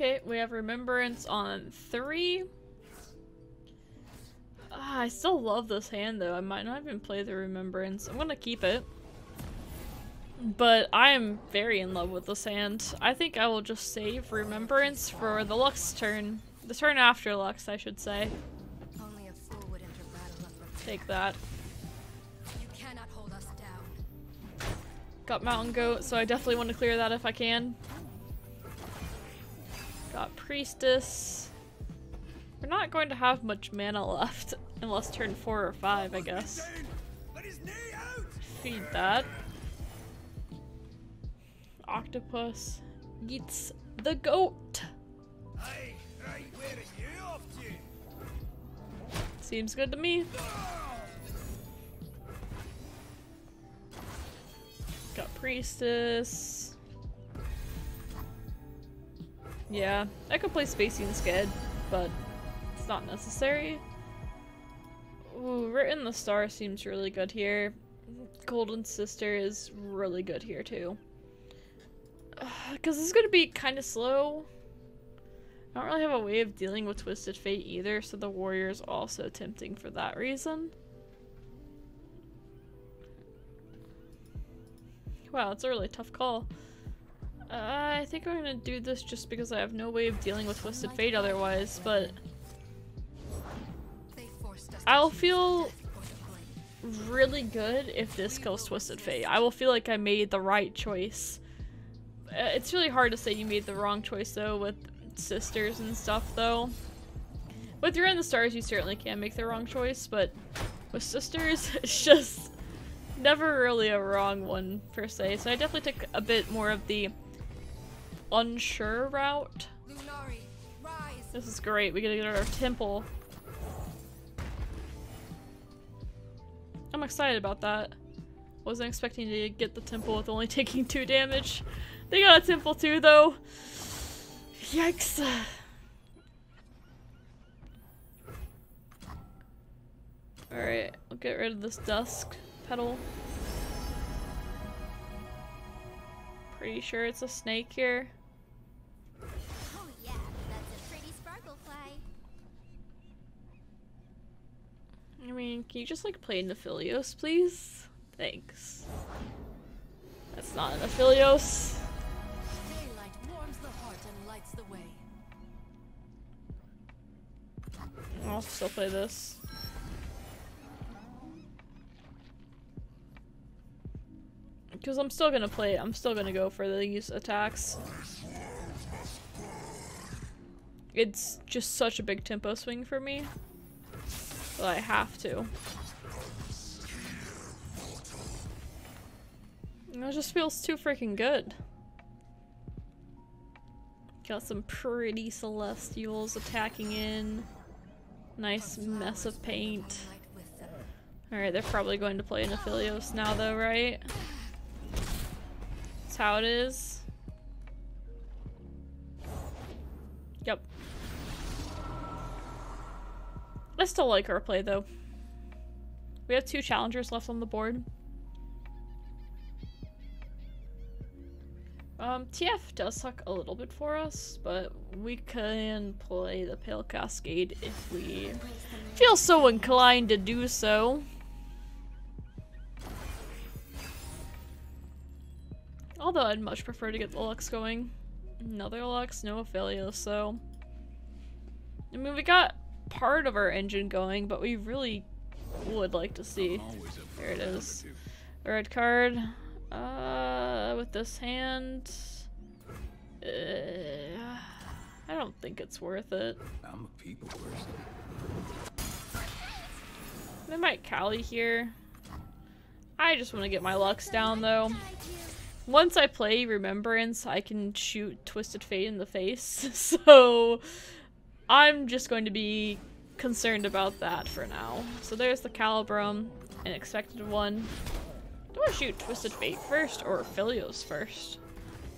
Okay, we have Remembrance on 3. I still love this hand though. I might not even play the Remembrance. I'm gonna keep it. But I am very in love with this hand. I think I will just save Remembrance for the Lux turn. The turn after Lux, I should say. Only a fool would enter battle up. Take that. You cannot hold us down. Got Mountain Goat, so I definitely want to clear that if I can. Got Priestess. We're not going to have much mana left unless turn 4 or 5, I guess. Feed that. Octopus eats the goat. Seems good to me. Got Priestess. Yeah, I could play Spacey and Sked, but it's not necessary. Ooh, Ritten the Star seems really good here. Golden Sister is really good here too. Because this is going to be kind of slow. I don't really have a way of dealing with Twisted Fate either, so the warrior is also tempting for that reason. Wow, it's a really tough call. I think I'm going to do this just because I have no way of dealing with Twisted Fate otherwise, but I'll feel really good if this kills Twisted Fate. I will feel like I made the right choice. It's really hard to say you made the wrong choice though with sisters and stuff though. With You're in the Stars you certainly can make the wrong choice, but with sisters it's just never really a wrong one per se. So I definitely took a bit more of the unsure route. Lunari, rise. This is great, we gotta get our temple. I'm excited about that. Wasn't expecting to get the temple with only taking 2 damage. They got a temple too, though. Yikes. Alright, I'll get rid of this Dusk Petal. Pretty sure it's a snake here. Oh yeah, that's a pretty sparkle fly. I mean, can you just like play an Aphelios, please? Thanks. That's not an Aphelios. Daylight warms the heart and lights the way. I'll still play this. Because I'm still gonna play it. I'm still gonna go for these attacks. It's just such a big tempo swing for me. But I have to. It just feels too freaking good. Got some pretty celestials attacking in. Nice mess of paint. Alright, they're probably going to play an Aphelios now though, right? That's how it is. Yep. I still like our play though. We have 2 challengers left on the board. TF does suck a little bit for us, but we can play the Pale Cascade if we feel so inclined to do so. Although I'd much prefer to get the Lux going. Another Lux, no Aphelios, so. I mean, we got part of our engine going, but we really would like to see. There it is. A red card. With this hand, I don't think it's worth it. I'm a people person. They might Cali here. I just want to get my Lux down though. Once I play Remembrance, I can shoot Twisted Fate in the face, so I'm just going to be concerned about that for now. So there's the Calibrum, an expected one. Do I shoot Twisted Fate first or Aphelios first?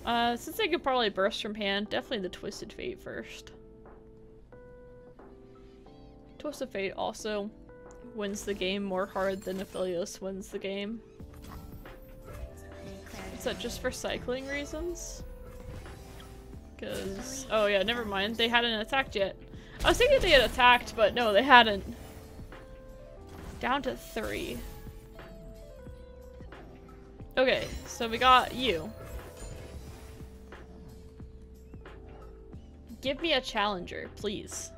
Since I could probably burst from hand, definitely the Twisted Fate first. Twisted Fate also wins the game more hard than Aphelios wins the game. Is that just for cycling reasons? Because, oh yeah, never mind. They hadn't attacked yet. I was thinking they had attacked, but no, they hadn't. Down to 3. Okay, so we got you. Give me a challenger, please.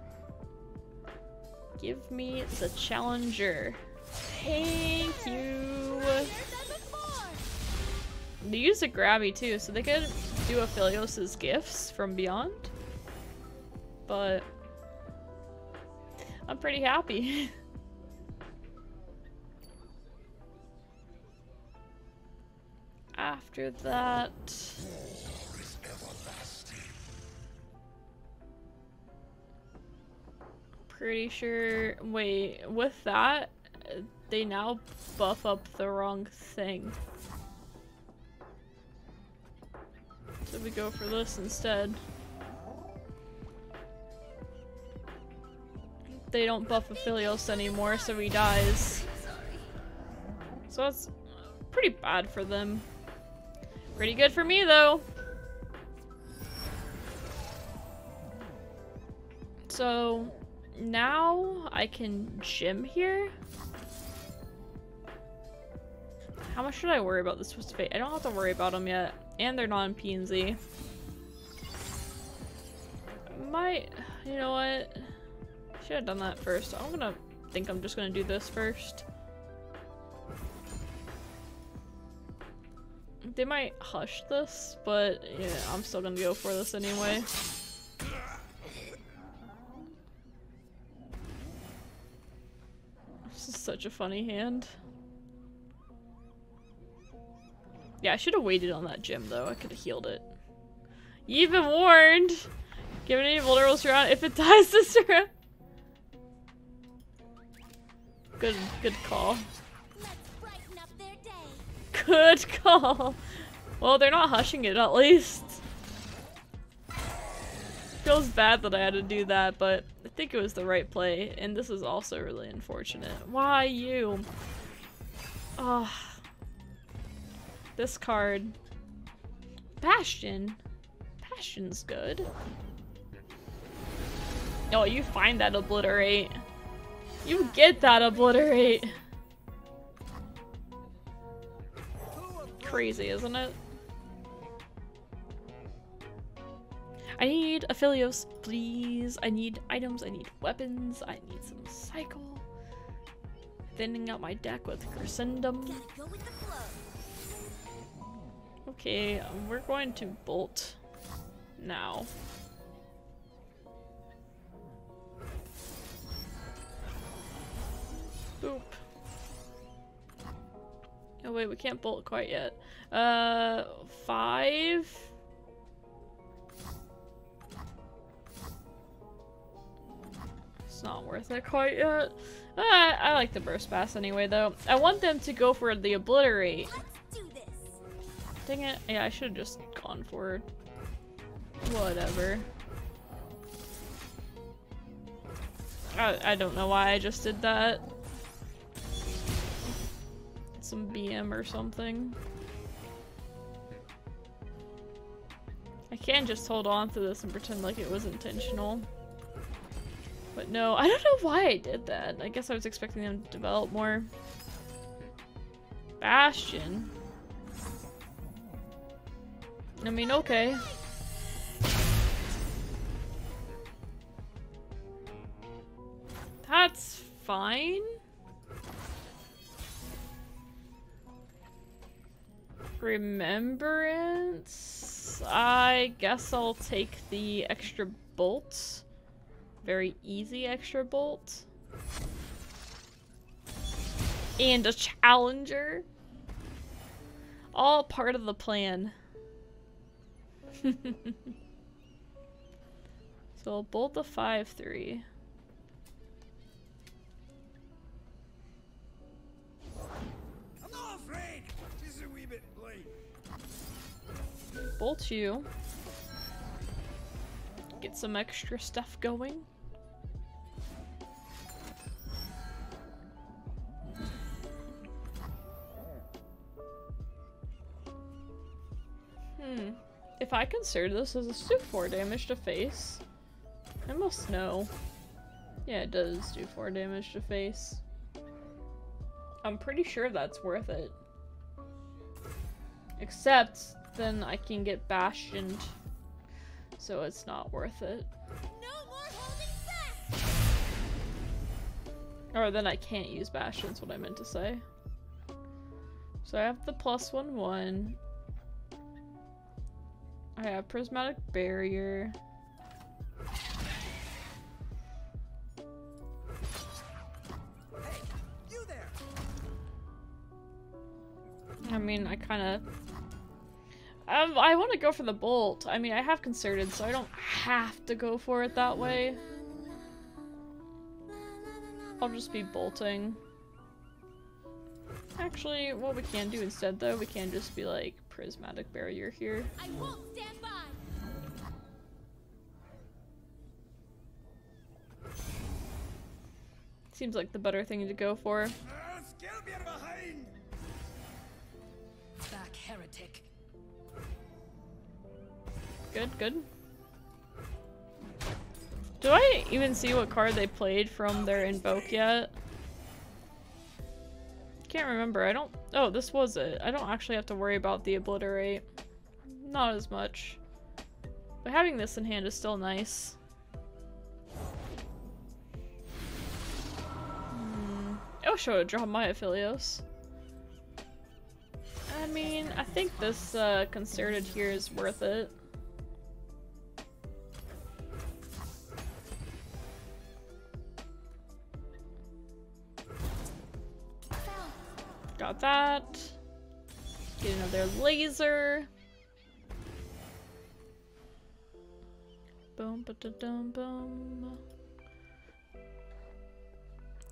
Give me the challenger. Thank you. They used a grabby too, so they could do Aphelios' gifts from beyond. But I'm pretty happy. After that, war is everlasting. Pretty sure. Wait, with that, they now buff up the wrong thing. So we go for this instead. They don't buff Aphelios anymore, so he dies. So that's pretty bad for them. Pretty good for me, though. So now I can gym here. How much should I worry about this Twisted Fate? I don't have to worry about them yet. And they're not in P&Z. Might, you know what? Should have done that first. I'm just gonna do this first. They might hush this, but yeah, I'm still gonna go for this anyway. This is such a funny hand. Yeah, I should have waited on that gym though. I could have healed it. You've been warned! Given any vulnerables around if it dies this round. Good call. Good call. Well, they're not hushing it, at least. Feels bad that I had to do that, but I think it was the right play. And this is also really unfortunate. Why you? Ugh. This card. Bastion. Bastion's good. Oh, you find that obliterate. You get that obliterate. Crazy, isn't it? I need Aphelios, please. I need items, I need weapons, I need some cycle. Thinning out my deck with Crescindom. Okay, we're going to bolt now. Boop. Oh wait, we can't bolt quite yet. 5. It's not worth it quite yet. I like the burst pass anyway though. I want them to go for the obliterate. Dang it. Yeah, I should have just gone for whatever. I don't know why I just did that. Some BM or something. I can just hold on to this and pretend like it was intentional. But no, I don't know why I did that. I guess I was expecting them to develop more. Bastion. I mean, okay. That's fine. Remembrance? I guess I'll take the extra bolt. Very easy extra bolt. And a challenger. All part of the plan. So I'll bolt the 5-3. Bolt you. Get some extra stuff going. If I consider this as a suit 4 damage to face, I must know. Yeah, it does do 4 damage to face. I'm pretty sure that's worth it. Except, then I can get bastioned, so it's not worth it. No more holding back! Or then I can't use bastions, what I meant to say. So I have the +1/1. I have Prismatic Barrier. Hey, you there. I mean, I kind of... I want to go for the bolt. I mean, I have concerted, so I don't have to go for it that way. I'll just be bolting. Actually, what we can do instead, though, we can just be like, Prismatic Barrier here. I won't stand by. Seems like the better thing to go for. Back, heretic. Good, good. Do I even see what card they played from their invoke yet? Can't remember. I don't... Oh, this was it. I don't actually have to worry about the obliterate. Not as much. But having this in hand is still nice. Oh, should I draw my Aphelios? I mean, I think this concerted here is worth it. Got that. Get another laser. Boom, ba da dum boom.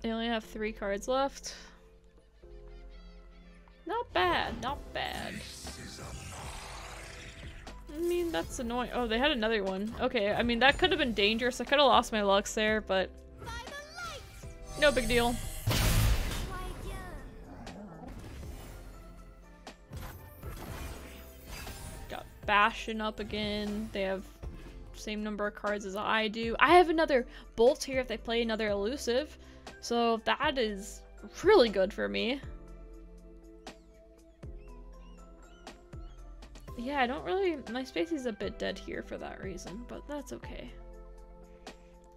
They only have 3 cards left. Not bad, not bad. I mean, that's annoying. Oh, they had another one. Okay, I mean, that could have been dangerous. I could have lost my Lux there, but no big deal. Bastion up again. They have same number of cards as I do. I have another bolt here if they play another elusive, so that is really good for me. Yeah, I don't really... my Spacey's a bit dead here for that reason, but that's okay.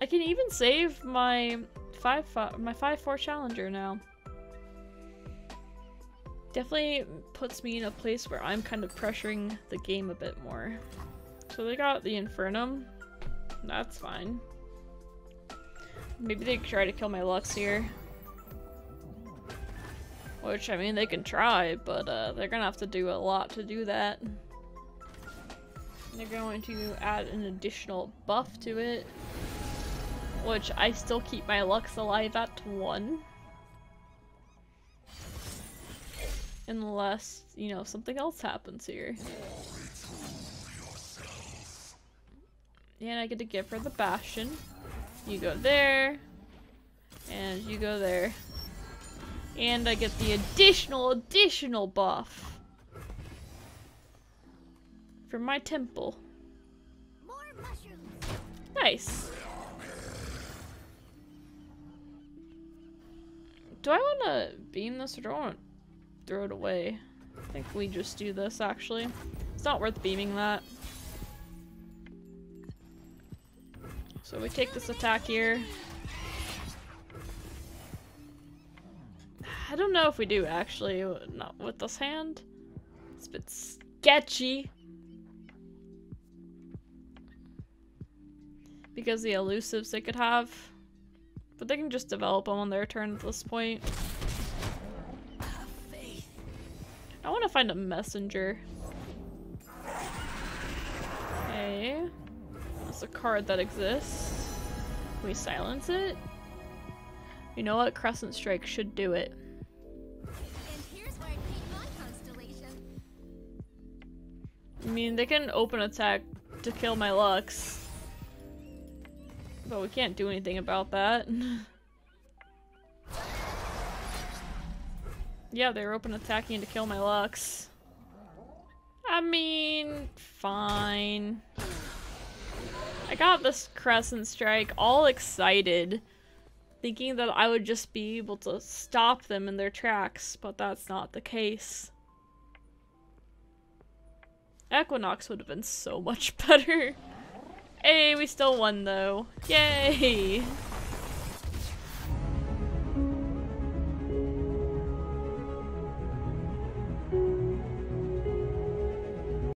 I can even save my 5-4 challenger now. Definitely puts me in a place where I'm kind of pressuring the game a bit more. So they got the Infernum. That's fine. Maybe they try to kill my Lux here. Which, I mean, they can try, but they're gonna have to do a lot to do that. They're going to add an additional buff to it. Which, I still keep my Lux alive at 1. Unless, you know, something else happens here. And I get to give her the Bastion. You go there. And you go there. And I get the additional buff. For my temple. Nice. Do I want to beam this or do I want to throw it away? I think we just do this, actually. It's not worth beaming that. So we take this attack here. I don't know if we do, actually. Not with this hand. It's a bit sketchy. Because the elusives they could have. But they can just develop them on their turn at this point. I want to find a messenger. Okay. That's a card that exists. Can we silence it? You know what? Crescent Strike should do it. And here's where I paint my constellation. I mean, they can open attack to kill my Lux. But we can't do anything about that. Yeah, they were open attacking to kill my Lux. I mean, fine. I got this Crescent Strike all excited, thinking that I would just be able to stop them in their tracks, but that's not the case. Equinox would have been so much better. Hey, we still won though. Yay!